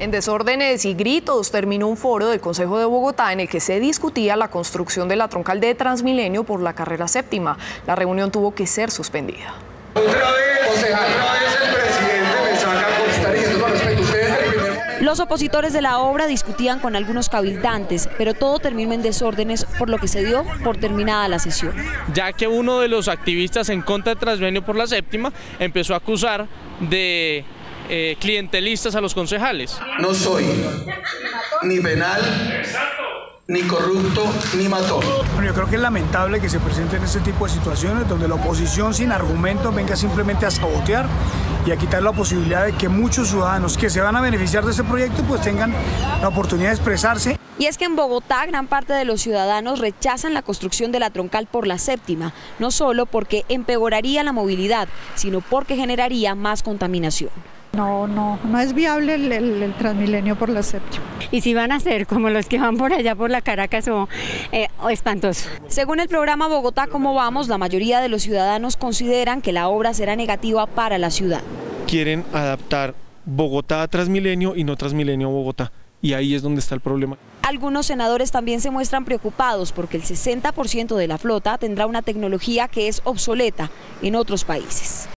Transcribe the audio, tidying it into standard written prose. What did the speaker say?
En desórdenes y gritos terminó un foro del Concejo de Bogotá en el que se discutía la construcción de la troncal de Transmilenio por la Carrera Séptima. La reunión tuvo que ser suspendida. Los opositores de la obra discutían con algunos cabildantes, pero todo terminó en desórdenes, por lo que se dio por terminada la sesión. Ya que uno de los activistas en contra de Transmilenio por la Séptima empezó a acusar de clientelistas a los concejales. No soy ni penal, ni corrupto, ni matón. Bueno, yo creo que es lamentable que se presenten este tipo de situaciones donde la oposición sin argumentos venga simplemente a sabotear y a quitar la posibilidad de que muchos ciudadanos que se van a beneficiar de este proyecto pues tengan la oportunidad de expresarse. Y es que en Bogotá gran parte de los ciudadanos rechazan la construcción de la troncal por la Séptima, no solo porque empeoraría la movilidad, sino porque generaría más contaminación. No es viable el Transmilenio por la Séptima. Y si van a ser como los que van por allá por la Caracas o espantoso. Según el programa Bogotá, ¿cómo vamos?, la mayoría de los ciudadanos consideran que la obra será negativa para la ciudad. Quieren adaptar Bogotá a Transmilenio y no Transmilenio a Bogotá. Y ahí es donde está el problema. Algunos senadores también se muestran preocupados porque el 60% de la flota tendrá una tecnología que es obsoleta en otros países.